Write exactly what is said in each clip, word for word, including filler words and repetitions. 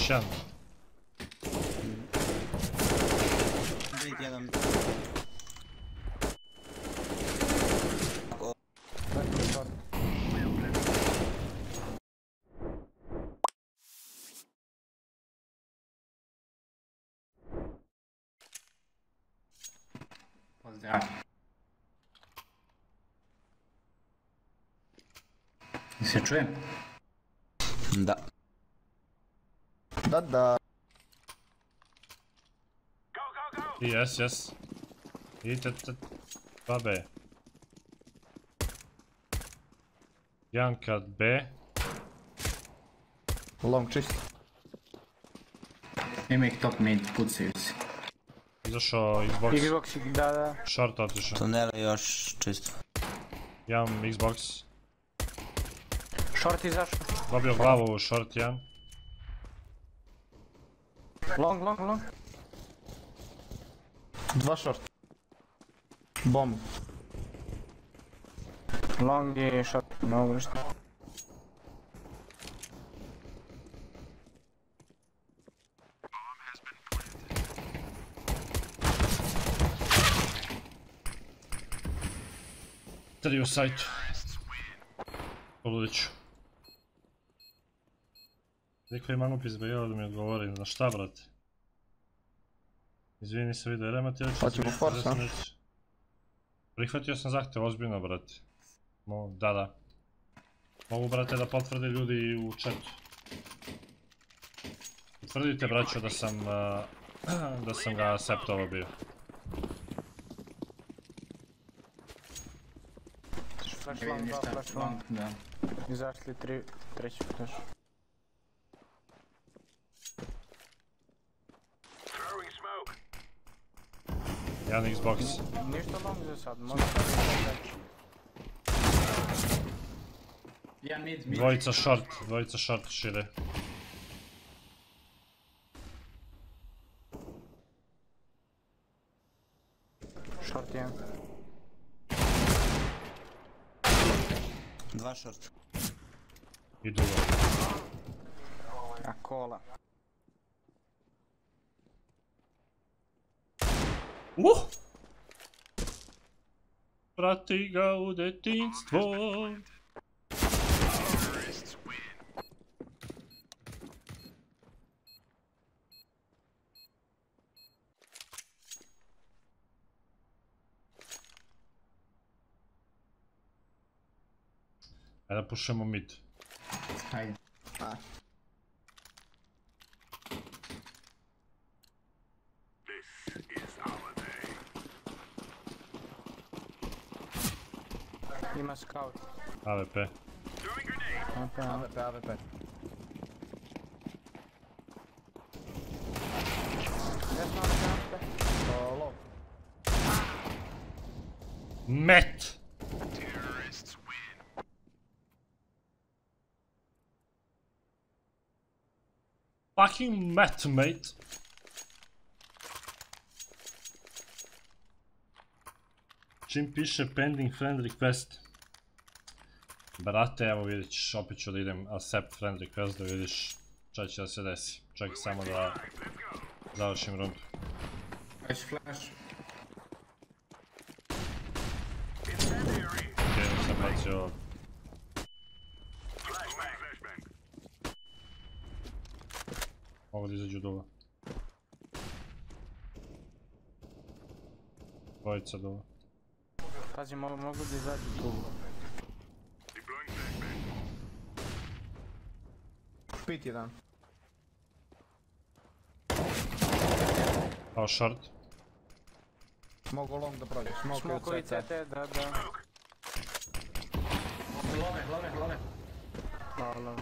ścianę. Jeden. Pozdrawiam. Nie się czuję? Da. Da, da. Jest, jest. I te, te... dwa B. Janka B. Long czyst. Nima ich top mid, pucy. Izašao Xbox. Xbox, da, da. Short otišao. Tunel je još čisto. Ja imam Xbox. Short izašao. Dobio glavu, short jedan. Long, long, long. Dva short. Bomb. Long i short, ne mogu ništa. Sad je u sajtu. Pogledit ću. Neko je Manup izbegao da mi odgovori, na šta brate? Izvini, nisam vidio element, ili ću se izvijeti? Prihvatio sam zahtev, ozbiljno brate. Da, da. Mogu brate da potvrde ljudi u chatu. Potvrdite braćo da sam, da sam ga septovao bio. Flashlang, dva flashlang, izašli tri, treći flash. Jedan Xbox. Ništa long za sad, možda reći. Dvojica short, dvojica short šire. Short jedan. Dva short. I drugo. A kola. Uh! Prati ga u detinjstvo. Ajde da pušemo mid. Ajde. Ima scout. A W P. A W P, A W P. Met! Fucking met, mate. Čim piše pending friend request. Brate, evo vidit ćeš, opet ću da idem accept friend request da vidiš šta će da se desi. Čekaj samo da završim rundu. Flash, flash. Okej, sam bacio. Mogu da izađu dugo. Dvojica dugo. Pazi, mogu da izađu dugo. Pit jedan. Pao short. Mogu long da prođe. Smoku i C T, da, da. Glove, glove, glove. Pao long.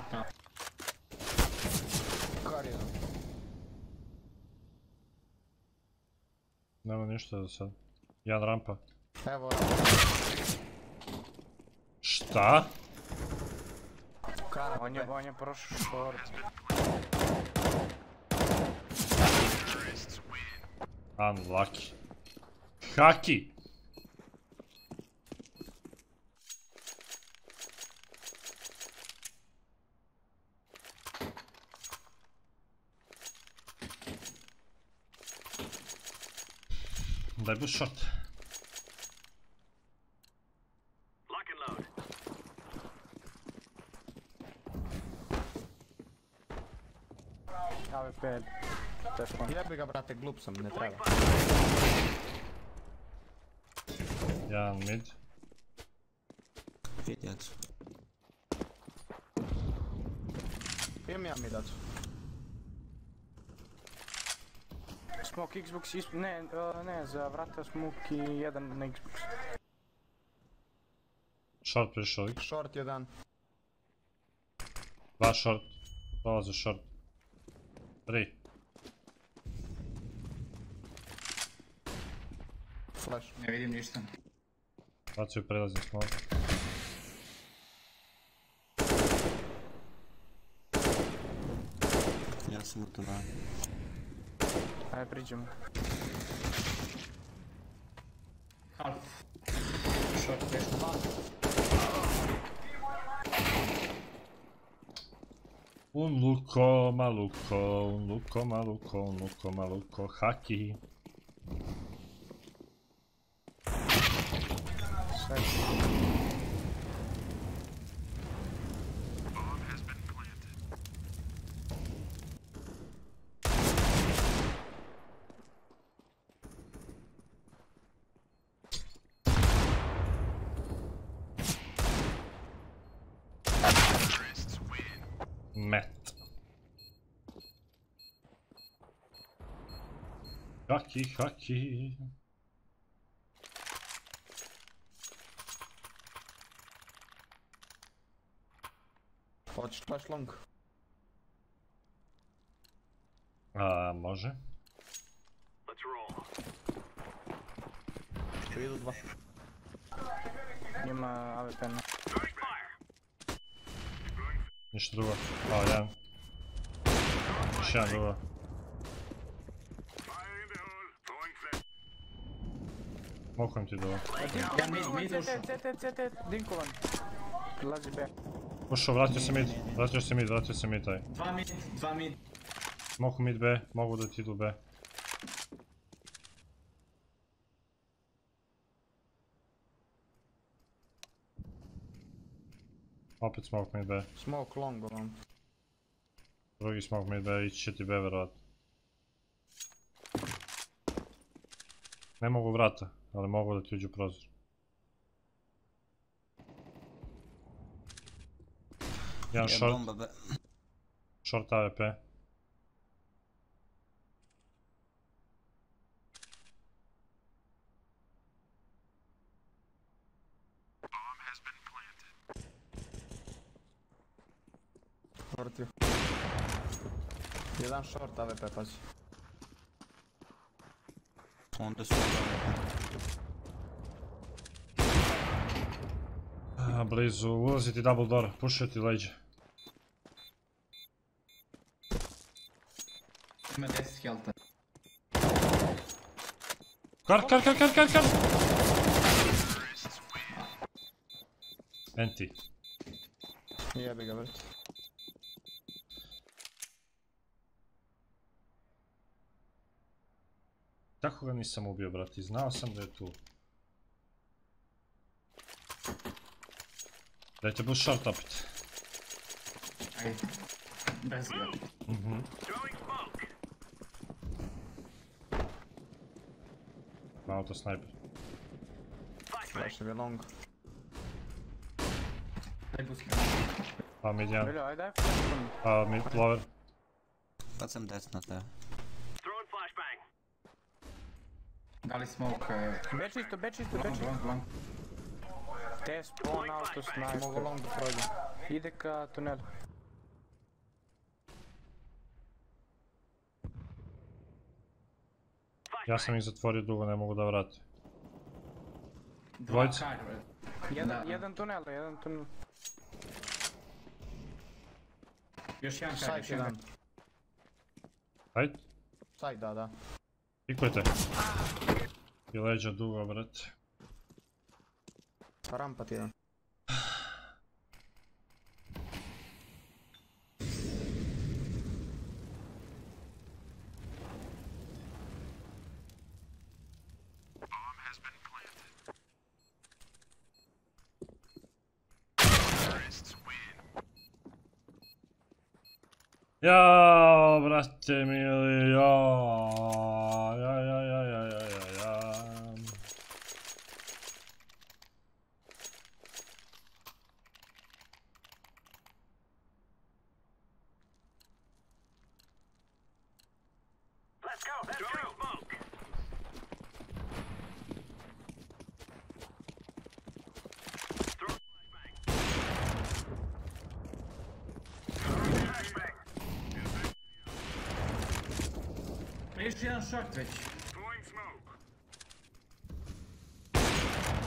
Kar jedan. Nema ništa za sad. Jedan rampa. Evo rampa. Šta? On je, on je prošao short. Unlucky. Haki! that was shot. Lock and load. Ja bi ga, brate, glup sam, ne treba. Ja, mid. Vidjet. Pijem ja midat. Smoke Xbox isp... Ne, uh, ne, za vrata smoke I jedan na Xbox. Short prišao X. Short jedan. Dva short. Dolaze short. Tri. Flash. Ne vidim ništa. Bacio I prelazi smoke. Ja sam u toga. Ajde, priđemo. Half. Short, teško. Un luko, maluko, un luko, maluko, un luko, maluko, haki. Met. Haki, haki. Hoćeš flash long? A, može. Što idu dva? Njima A W P-na. Ništa drugo. Hvala, jedan. Još jedan drugo. Mokujem ti drugo. Dinkovan. Prilazi B. Ušao, vratio se mid. Vratio se mid, vratio se mid taj. Dva mid, dva mid. Moku mid B, mogu da ti idu B. Opet smoke mid B. Smoke long ovam. Drugi smoke mid B, ići će ti B verovatno. Ne mogu vrata, ali mogu da ti uđu prozor. Jedan short. Short A W P. Vrtio. Jedan short A W P, pazi. Onda su A W P. Blizu, ulazi ti double door, pušio ti leđe. Ima deset helta. Kar, kar, kar, kar, kar, kar! Anti. Jebe ga, vrti. Tako ga nisam ubio, brati, znao sam da je tu. Dajte bus short opet. Ajde. Bez ga. Mhm. Na auto snajper. Flash je long. A mid jedan. A mid lower. Sad sam death na te. Dali smoke... Beč isto, beč isto, beč isto. Te spawn auto snajper. Mogu long da prođe. Ide ka tunelu. Ja sam ih zatvorio dugo, ne mogu da vratim. Dvojica. Jedan tunel, jedan tunel. Još jedan kaj, još jedan. Sajt? Sajt, da, da. Pikujte. I leđa dugo, brate. Rampa ti jedan. Jao, braće mili, jao, jao, jao, jao, jao, jao, jao. Jeszcze jeden szak wejść.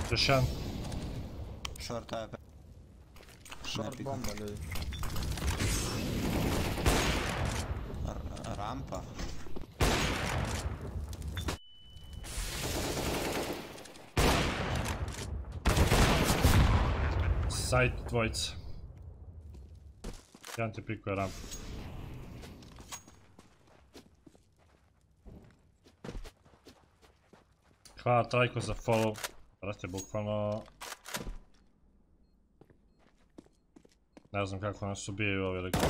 Zresztą short A P. Short bomba. Rampa. Side dvojica. Jedan te pikuje rampu. Hvala Trajko za follow, brate, bukvalno ne znam kako nas ubijaju ovi ili kako.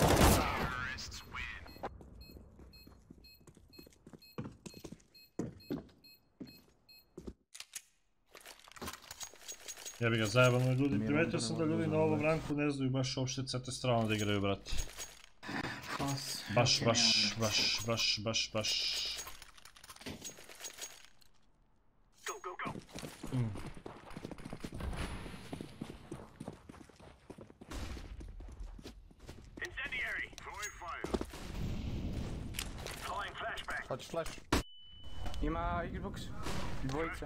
Jebi ga, zajebano ljudi, primetio sam da ljudi na ovom ranku ne znaju baš uopšte C T strano da igraju, brate. Baš, baš, baš, baš, baš, baš. Hoćeš flash? Ima Xbox? Dvojica.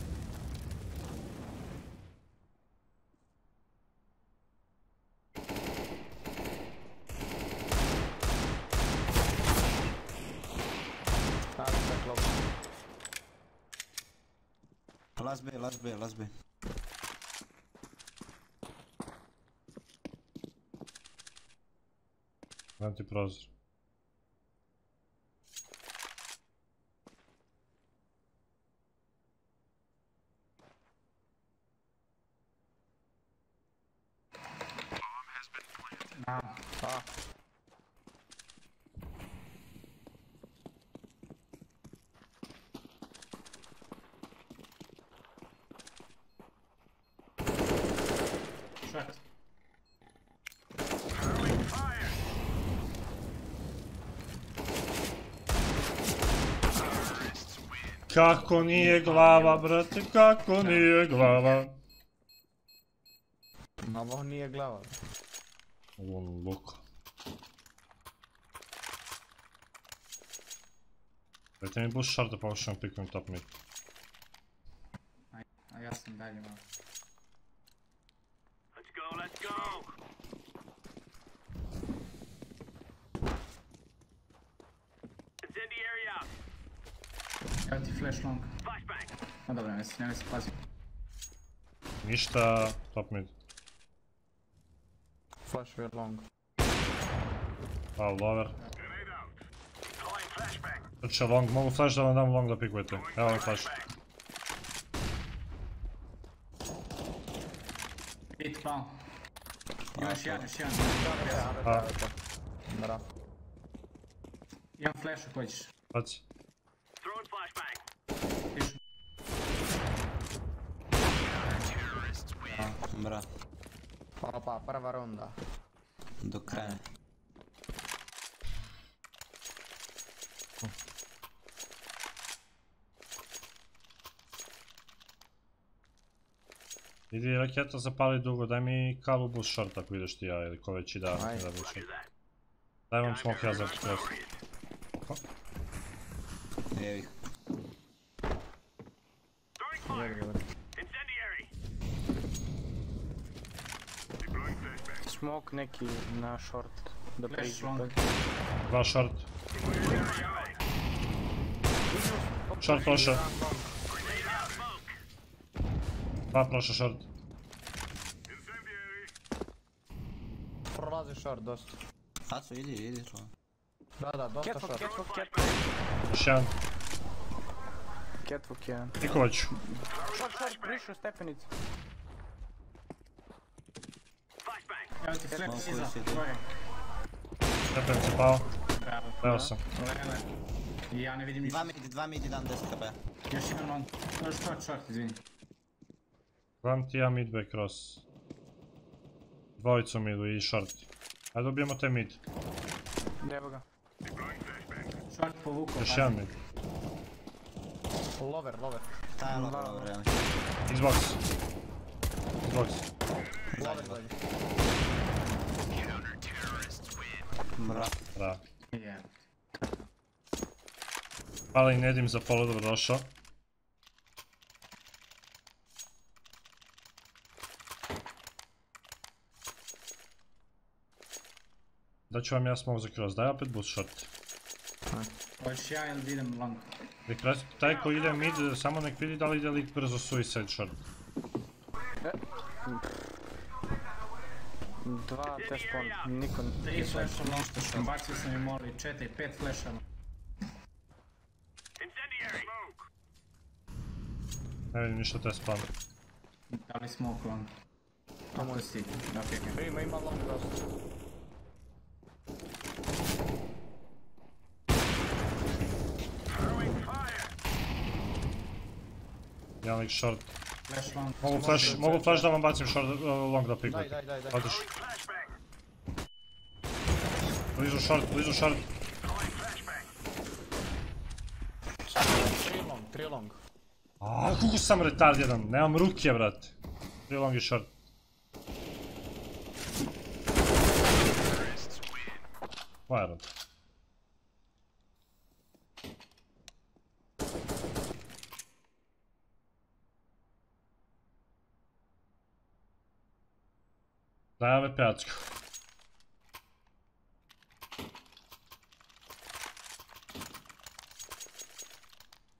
Last B, last B, last B. Antiprozor. Shut. Kako nije glava, brate, kako nije glava. Na ovo nije glava. Ovo luka. Dajte mi buš šarta pa ušem pikujem top mid. A ja sam dalje malo. Evo ti flash long. No dobro, ne se pazim. Ništa, top mid. Flash je long. Pao lover. Znači long, mogu flash da vam dam long da pikujete. Evo je flash. Pit pao. Imaš jedan, još jedan. Imam flash ako hoćeš. Paci. Bra. Opa, prva runda. Do kraja. Idi, raketa zapali dugo, daj mi kalu bus short ako ideš ti ja ili ko već i da bus short. Daj vam smoke ja za skroz. Evi. Smok neki na short. Dva short. Short proszę. Dwa proszę short. Prowadzę short dość. A co jedzie, jedzie co? Da, da, dosta short. Kietwo, kietwo, kietwo. Kietwo, kietwo. Nie chodź. Short, short, bliższy, stepenic. Ja ci flip siza, uwagę. Stepen przypał. Leosa. Ja nie widzę nic. Dwa midi dam deset K P. Już jeden mam. To już short, short, izwini. Dwam tija mid back cross. Dwojicu midu i short. A dobijemo te mid. Evo ga. Short povuko. Još jedan mid. Lover, lover. Taj je lover, lover, realno. Xbox. Xbox. Lover, lover. Mra. Mra. Hvala I Nedim za polo, dobro došao. Daću vam ja smoke za cross, daj opet boost short. Hoćeš ja ili idem long? Taj ko ide mid, samo nek vidi da li ide lik brzo suicide short. Dva test point, niko nije flashom long što bacio sam I moli, četiri, pet flashama. Ne vidim ništa test point. Da li smoke long? Ako si, ok. Ima, ima long dosta. Jedan lik short. Mogu flash da vam bacim long da pick. Daj, daj, daj. Odiš. Blizu short, blizu short. Tri long, tri long. Aaaa, kako sam retard jedan, nemam ruke brate. Tri long I short. Moja rada. Dajam je pjačku.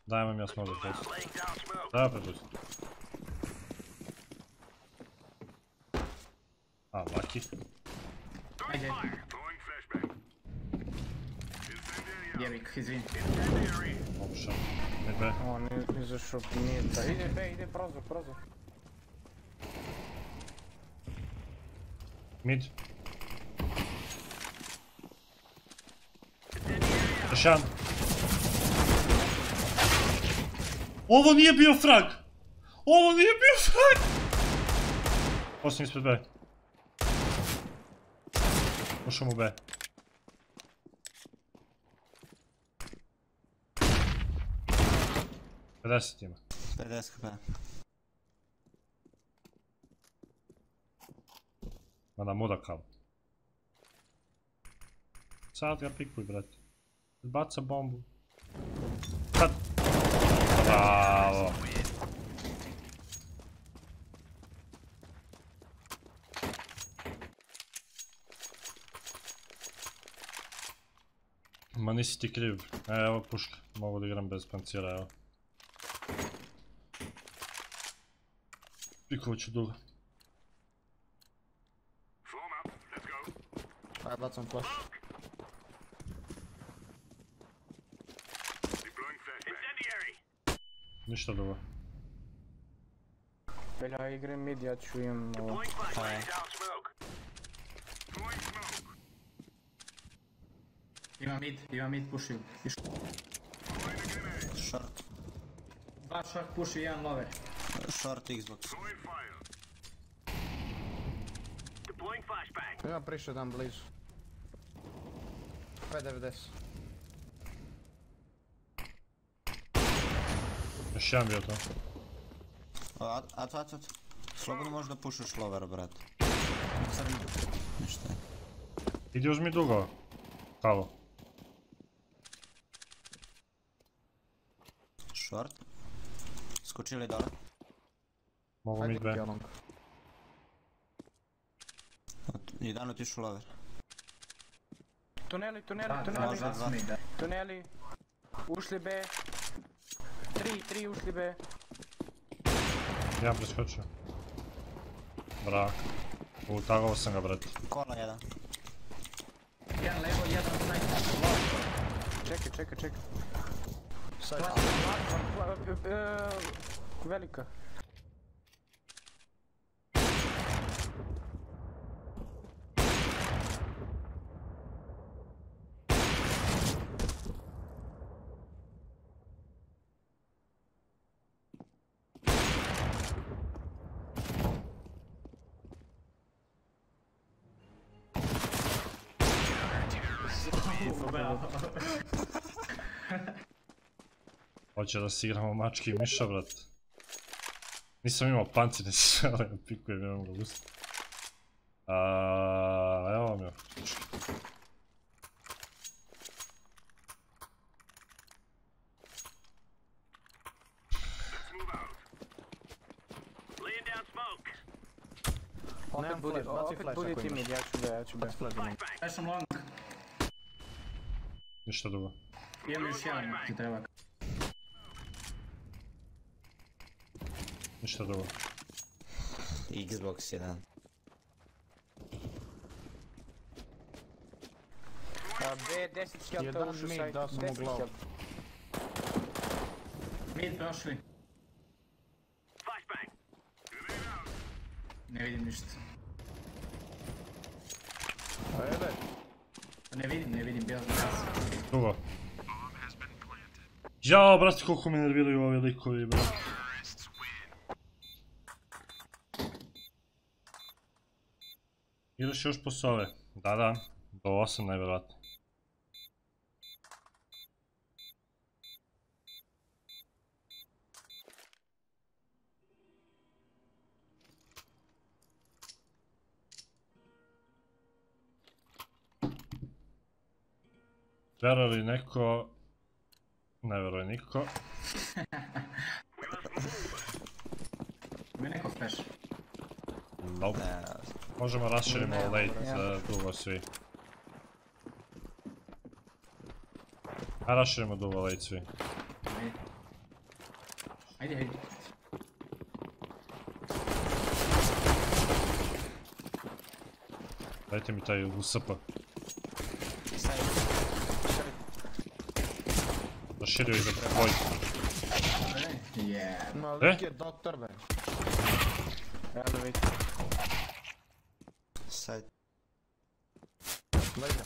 Dajam vam ja smogu pjačku. Dajam pjačku. A, lucky. Jebik, izvini. Opšao. Ne be. O, ne izašao, nije da. Ide be, ide prozor, prozor. Mid. Dašan. Ovo nije bio frag. Ovo nije bio frag. Osim ispred B. Ušao mu B. pedeset ima. pedeset K P. Mada moda kao. Sad ga pikuj brate. Zbaca bombu. Sad. Bravo. Ma nisi ti kriv. Evo puška. Mogu da igram bez pancira, evo. Pikovat ću dugo. Aj, bacam flash. Ništa dugo. Belja igre mid, ja ću im ovo. Ima mid, ima mid puši. Short. Dva short puši, jedan lover. Short Xbox. Ima prišao dan blizu. dve devedeset. Još jedan bio to. At, at, at, at. Slobodno možeš da pušaš lover, brate. Ništa. Idi uzmi dugo. Halo. Short. Skočili dole. Mogu mid B. Jedan otišu lover. Tuneli, tuneli, tuneli. Tuneli. Ušli B. Tri, tri ušli B. Ja preskočio. Brak. Utagovao sam ga, brati. Kono jedan. Jedan levo, jedan snajper. Čekaj, čekaj, čekaj. Velika. Hoće da si igramo mačke I miša, brat. Nisam imao pancir, nisam želeo da pikujem, ne mogu ga ustati. Evo vam joj. Opet budi timid, ja ću be, ja ću be. Ja sam long. Ništa drugo. Imam još jedan, ti treba. Ništa drugo. Xbox jedan. B deset skelta ušu sajt. Jedan mid, da sam u glavu. Mid prošli. Ne vidim ništa. Ajde. Ne vidim, ne vidim, bijelom nas. Drugo. Jao, brate, koliko me nerviraju ove likovi, brate. Igraš još posle ove, da da, do osam najvjerojatno. Verali neko, ne veruje niko. Mi neko flash. Dobro. Možemo raširimo late dugo svi. A raširimo dugo late svi. Ajde, ajde. Dajte mi taj usapa. Raširio iza pojka. E? Sajt. Lejda.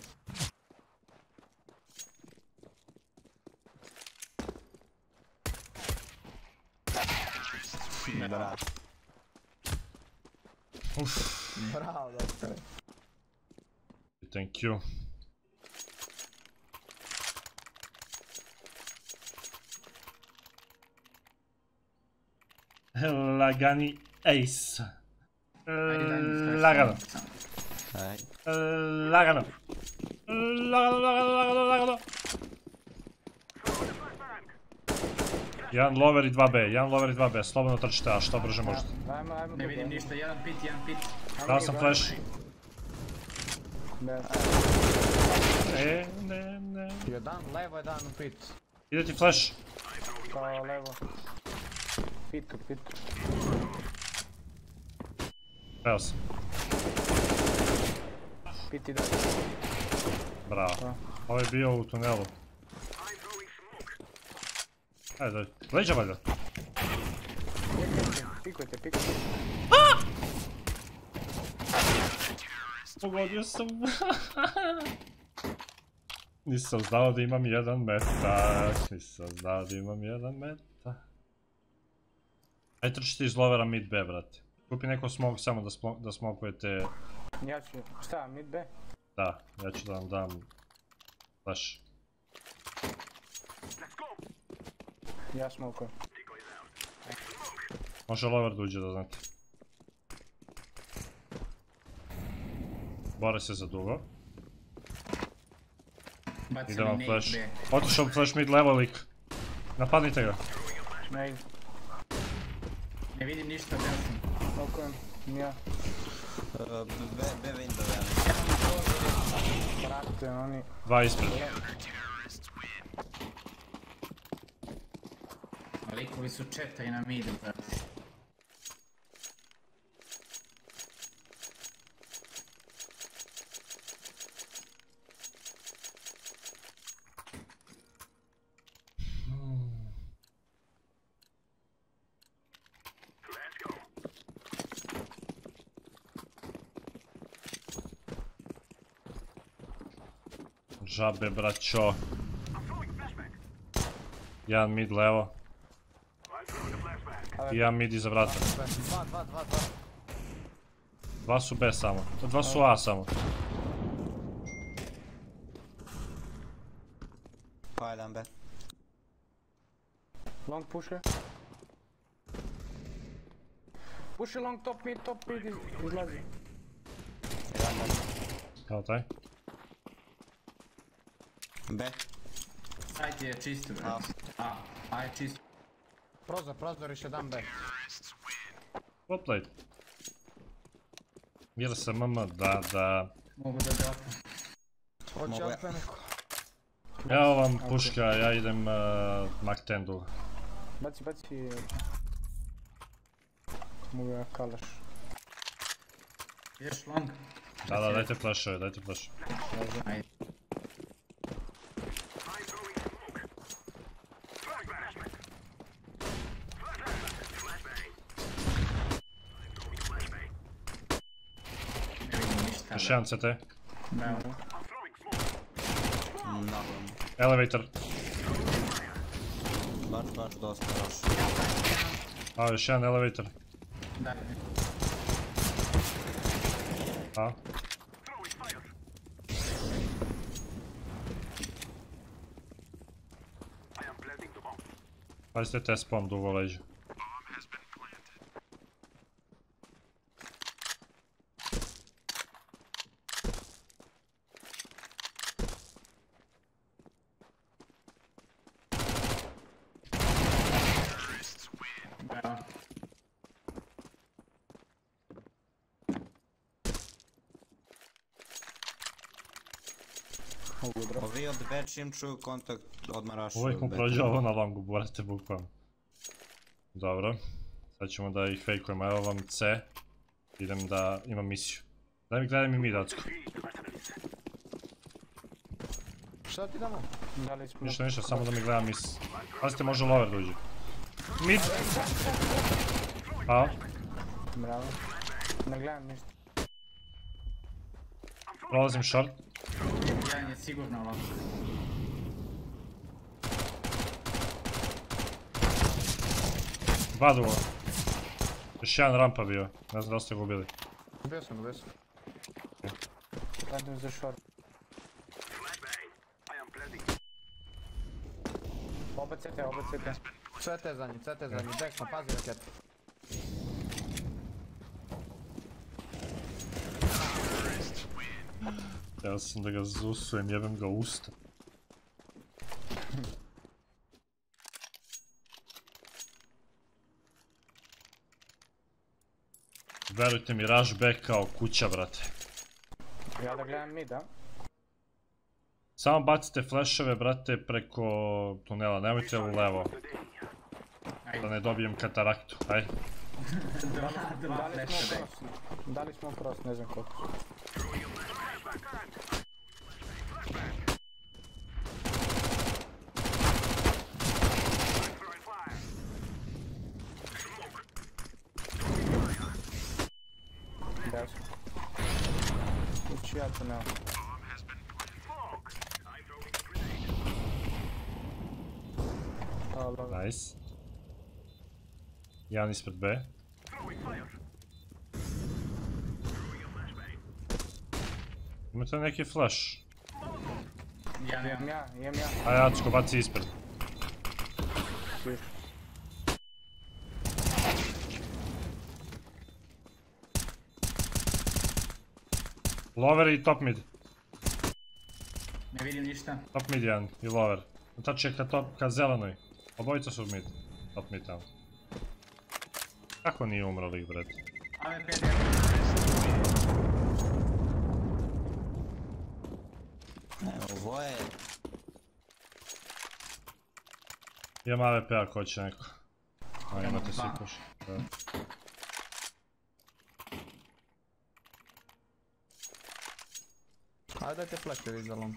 Bravo. Bravo, doktore. Thank you. Lagani Ace. Lagano. Lagano. Lagano, lagano, lagano. Jedan lover I dva B, jedan lover I dva B, slobodno trčite, a što brže možete. Ne vidim ništa, jedan pit, jedan pit. Dao sam flash. Ne, ne, ne. Jedan levo, jedan pit. Ide ti flash. Kao levo. Pitu, pitu. Preo sam. Piti dalje. Bravo. Ovo je bio u tunelu. Ajde, dalje. Leđa valjda. Pikujte, pikujte. Aaaa! Pogodio sam. Nisam znao da imam jedan metak. Nisam znao da imam jedan metak. Aj trčite iz lovera mid B, brate. Kupi neko smog samo da smokujete... Ja ću... Šta, mid B? Da, ja ću da vam dam... Flash. Ja smokujem. Može lover da uđe, da znate. Bore se za dugo. Ide vam flash. Otišao flash mid levo lik. Napadnite ga. Ne vidim ništa, ne sam. Okujem, ja. Be window, ja. Prate, oni... Dva ispred. Likovi su četaj na midu, brate. Žabe, braćo. Jedan mid levo. I jedan mid iza vrata. Dva su B samo. Dva su A samo. Pa jedan B. Long puše. Puše long top mid, top mid izlazi. Kao taj? B. Sajt je čisto, broj. A, A je čisto. Prozor, prozor, još jedan B. Poplajte. Jer sam mama, da, da. Mogu da djapam. Hoće odpe neko. Evo vam puška, ja idem Mac-Tendu. Baci, baci. Mogu ja kalaš. Ješ long? Da, da, dajte flashove, dajte flashove. Ajde. Šan C T. Elevator. Baš, baš dosta još. A, još jedan elevator. A. Pazite te spawn dugo leđe. Ovi od većim čuju kontakt odmarašu. Uvijek mu prođe ovo na longu, borate bukvalno. Dobro. Sad ćemo da ih fejkujemo, evo vam C. Idem da imam misiju. Daj mi gledaj mi mi dacko. Šta ti damo? Ništa ništa, samo da mi gleda mis. Pazite, može lover da uđe. Mid! Pao. Bravo. Ne gledam ništa. Prolazim short. Jedan je sigurno loš. Dva dugo. Još jedan rampa bio. Ne znam da ste ga ubili. Ubio sam, ubio sam. Radim za short. Oba C T, oba C T. C T za njim, C T za njim. Deksno, pazi raketu. Ja sam da ga zusujem, jebem ga usta. Verujte mi, rushback kao kuća, brate. Ja da gledam mid, a? Samo bacite flashove, brate, preko tunela, nemojte u levo. Da ne dobijem kataraktu, aj. Dva flashove. Dali smo cross, ne znam koliko. Uči ja to nema. Nice. Jedan ispred B. Imate neki flash? Ja nemam ja, imam ja. Ajde, Acko, baci ispred. Lover i top mid. Ne vidim ništa. Top mid jedan i lover. Taček na top, ka zelenoj. Obojica su mid. Top mid tamo. Kako nije umrali ih, bret? Ovo je... Imam A W P ako hoće neko. Ajmo te sipaš. Ajde dajte flakevi za long.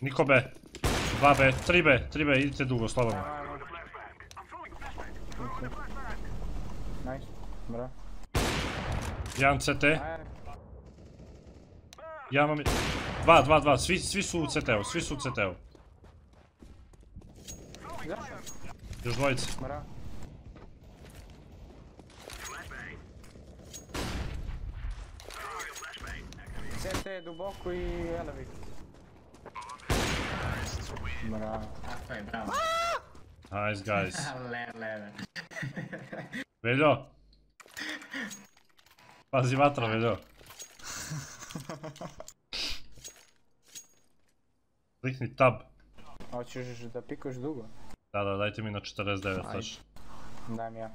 Niko B, dva B, tri B, tri B, idite dugo, slobodno. Nice, bra. Jedan C T. Ja imam... Dva, dva, dva, svi su u C T-u, svi su u C T-u. Još dvojice. C T je duboko i elevik. Bravo. Nice guys. Veljo. Pazi vatra, Veljo. Klikni tab. Hoćeš da pikuješ dugo? Da, da, dajte mi na četrdeset devet tačno. Dajem ja.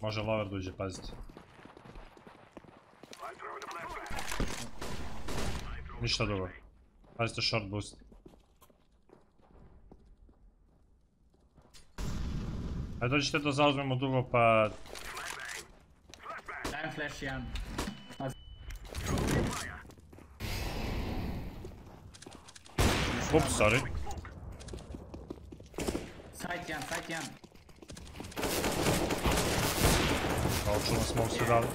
Može lover da uđe, pazite. Ništa dugo. Pazite short boost. Ajde dođite da zauzmemo dugo pa... Dajem flash jedan. Oops, sorry. Sajt jedan, sajt jedan. Očuno smo svi dali.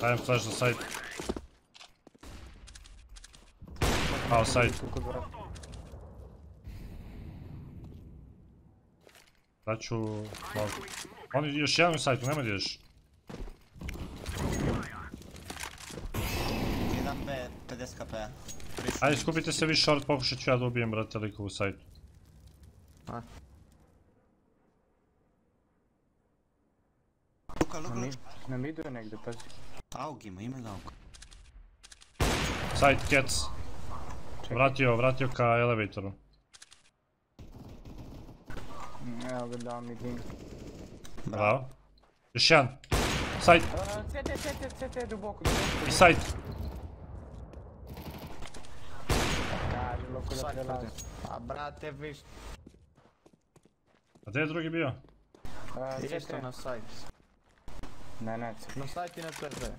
Dajem flash za sajt. Pao sajt. Daću... Oni još jedan u sajtu, nema gdje još. jedan B, pedeset K P-a. Ajde, skupite se vi short, pokušat ću ja da ubijem brate likovu sajtu. Luka, Luka, Luka. Na midu je negdje, pazi. Aug ima, ima da aug. Sajt, kec. Vratio, vratio ka elevatoru. Evo ga dao mi ding. Bravo. Još jedan. Sajt. Cete, cete, cete, duboko. I sajt. A brate viš. A gdje je drugi bio? Isto na sajt. Ne, ne, na sajt i na tvrde.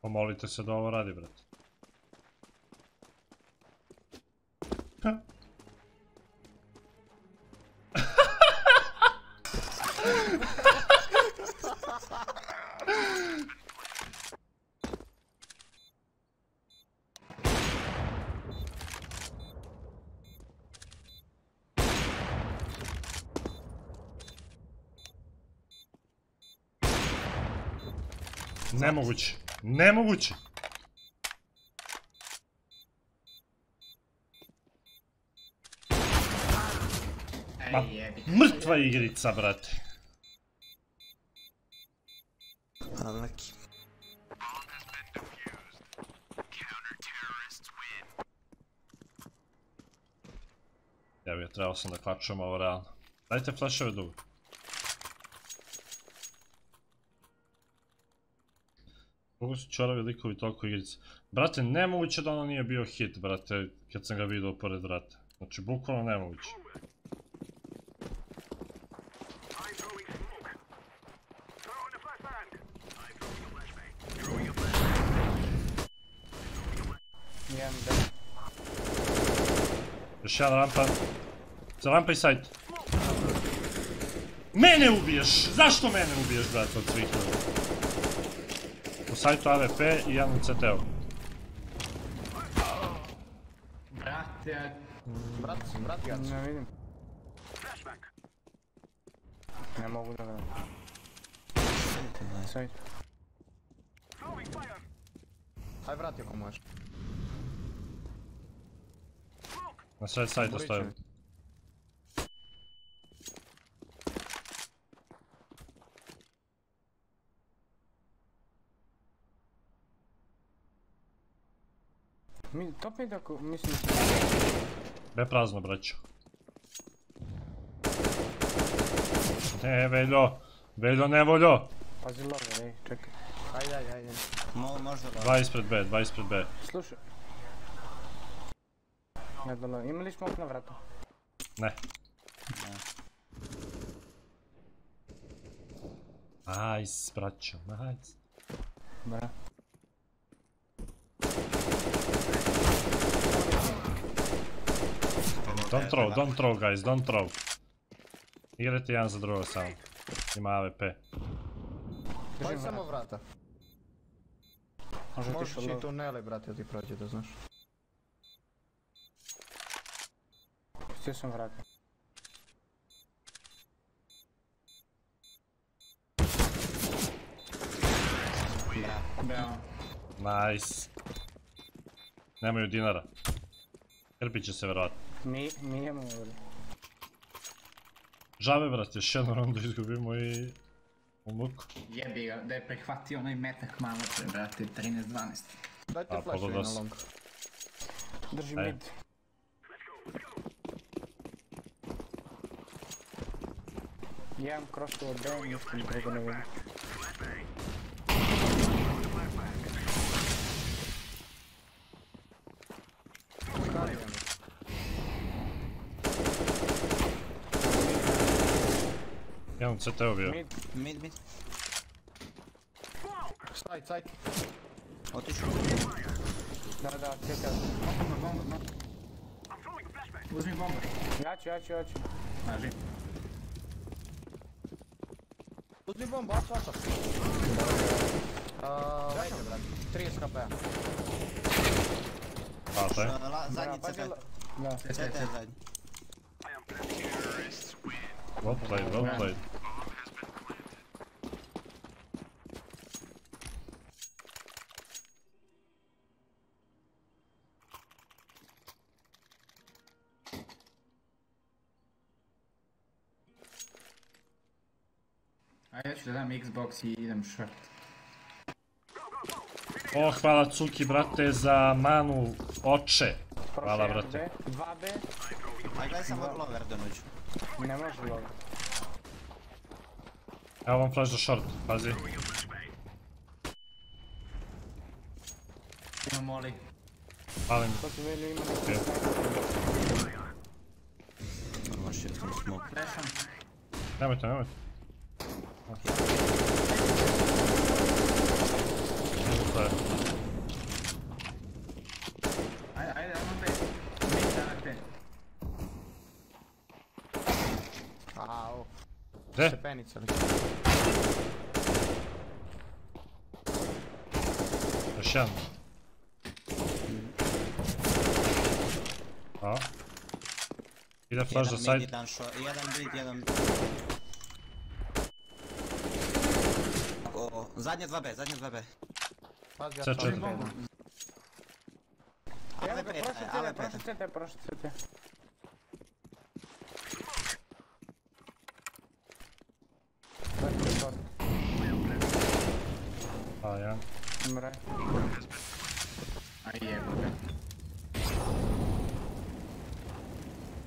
Pomolite se da ovo radi brate. Nemoguće, nemoguće. Ma, mrtva igrica, brate. Ja bih trebao sam da klačujem ovo realno. Dajte flashove dugo. Koliko su čoravi likovi toliko igrice. Brate, nemoguće da ono nije bio hit, brate, kad sam ga vidio pored vrata. Znači, bukvalno nemoguće. Još jedan rampa. Za rampa i sajt. Mene ubiješ! Zašto mene ubiješ, brate, od svih ljudi? U sajtu A V P i jedan u C T-u. Brate... Brate su, brate gacu. Ne vidim. Ne mogu da gledam. Sajte. Hajde vrati ako možeš. Na sred sajta stojim. Top mi tako, mislim... Be prazno, braćo. Ne, Veljo! Veljo, ne voljo! Pazi lover, ej, čekaj. Ajde, ajde, ajde. Mo, možda da... Dva ispred B, dva ispred B. Slušaj. Ne dolo, imali smo na vratu? Ne. Ne. Najs, braćo, najs. Bra. Don't throw, don't throw guys, don't throw. Igrajte jedan za drugo samo. Ima A W P. Poj samo vrata. Možeš i tunele, brate, ili ti prođe da znaš. Pustio sam vrata. Nice. Nemaju dinara. Krpit će se vjerojatno. Mi, mi imamo ovdje. Žave brat, još jednu rundu izgubimo i... Umuku. Jebi ga, da je prihvatio onaj metak malo pre brate, trinaest dvanaest. Dajte flashu na long. Drži mid. Ja vam kroštu od B, ništa nikoga ne vidim. Ja vam C T ubio. Mid, mid, mid. Side, side. Otišu. Da, da, C T. Bomba, bomba, bomba. Uzmi bombu. Ja ću, ja ću, ja ću. Naži. Uzmi bombu, ač, ač, ač. Lejte, brat. trideset H P-a. Pataj. Zadnji C T. Da, C T je zadnji. Well played, well played. Ajde, ja ću da dam Xbox i idem short. O, hvala Cuki, brate, za manu, oče. Hvala, brate. dva B. Aj, gledaj sam od lover do noću. Ne može lover. Evo vam flash za short, pazi. Imam oli. Palim. Ok. Možeš jedan smoke. Prešam. Nemojte, nemojte. Ajde, ajde, ajmo pet. Au. Gdje? Šepenica. Još jedan. A? Ide flash za side. Jedan blit, jedan blit. Zadnje dva B, zadnje dva B. C četiri. A V P, prošli C T, prošli C T. A ja. Mre. Aj je.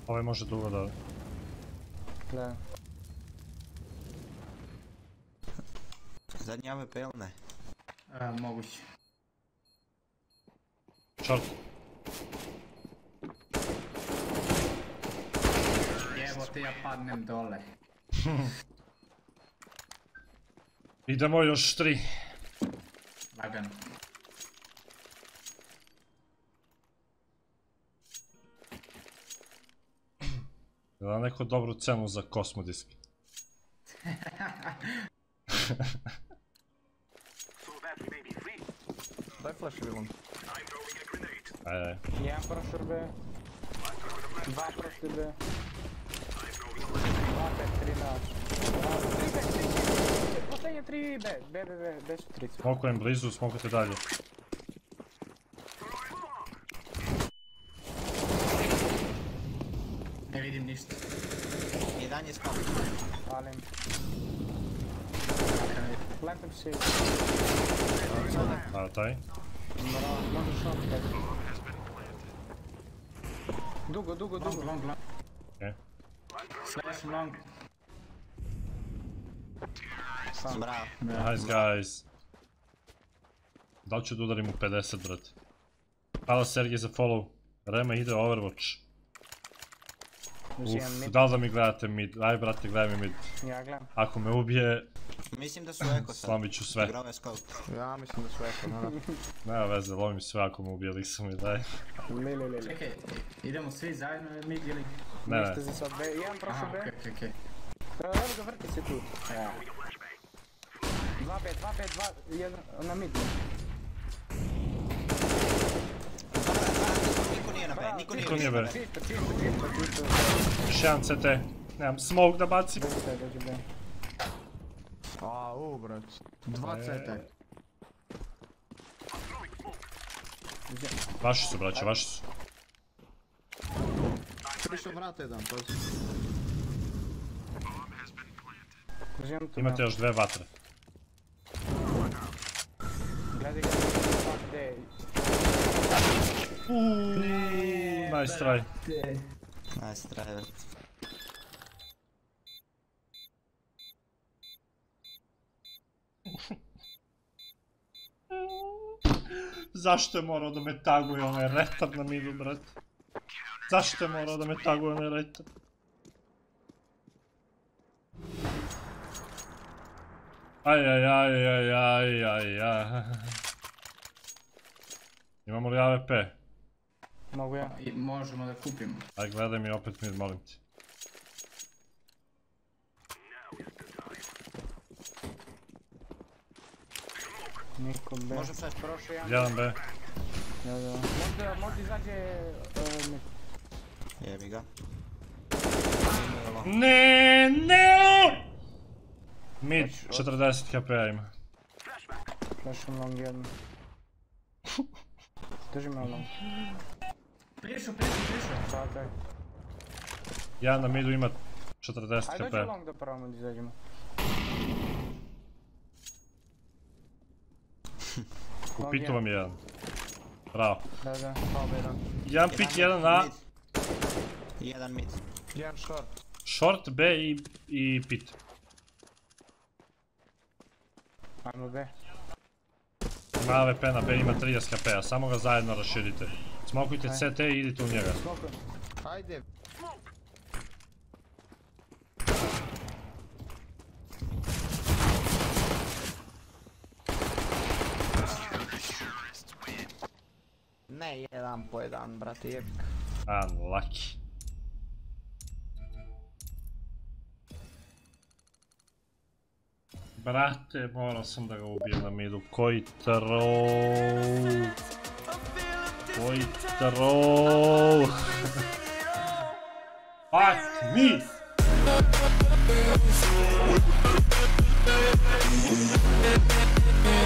Ovaj može dugo da... Da. Zadnji A V P ili ne? Moguće. Short. Evo te ja padnem dole. Idemo još tri. Lagano. Da neko dobru cenu za kosmodisk. Daj flash ili on. Ajde, ajde. Jedan prošer B. Dva prošer B. Dva B, tri naš. Tri B, tri B. Poslednje tri B, B, B, B, B su trica. Smokujem blizu, smokujte dalje. Ne vidim ništa. Jedan je spalim. Spalim. Plantam se. A taj? Morao, možda šao kaj. Dugo, dugo, dugo. Long, long. Ok. Slash long. Bravo. Nice guys. Da li ću da udarim u pedeset, brate? Hvala Sergej za follow. Rema ide Overwatch. Uf, da li da mi gledate mid? Aj brate, gledaj mi mid. Ja gledam. Ako me ubije... Mislim da su eko sad. Slamit ću sve. Ja mislim da su eko, no no. Nema veze, lovim sve ako me ubije, lik sam mi daje. Lili, lili. Čekaj, idemo svi zajedno mid ili... Ne, ne. Jedan prošao B. Aha, okej, okej. Evo ga, vrti se tu. Ja. dva B, dva B, dva, jedan, na mid. Niko nije B. Još jedan C T. Nemam smoke da bacim. Au, brat. Dva C T. Vaši su, braće, vaši su. Prišao vrata jedan, pazi. Imate još dve vatre. Gledaj ga, gdje. Uuuu, nice try. Nice try, vrat. Zašto je morao da me taguje onaj retar na midu, brat? Zašto je morao da me taguje onaj retar? Aj, aj, aj, aj, aj, aj, aj. Imamo li A W P? Mogu ja. Možemo da kupimo. Aj, gledaj mi opet mid, molim ti. Nikom B. Možem sad prošao jedan. Jedan B. Možda izađe... Jebi ga. Ne, ne! Mid, četrdeset H P-a ima. Flasham long jedan. Drži me long. Prišao, prišao, prišao. Ja na midu ima četrdeset H P. Ajde dođu long da pravamo da izađemo. U pitu vam je jedan. Bravo. Da, da, kao B jedan. Jedan pit, jedan A. Jedan mid. Jedan short. Short, B i pit. Ajmo B. Ima A W P na B, ima trideset H P-a, samo ga zajedno raširite. Smokujte C T i idite u njega. Ajde. Ne, jedan po jedan, brate, jebika. Unlucky. Brate, morao sam da ga ubijem na midu, koji troll, koji troll, fuck me!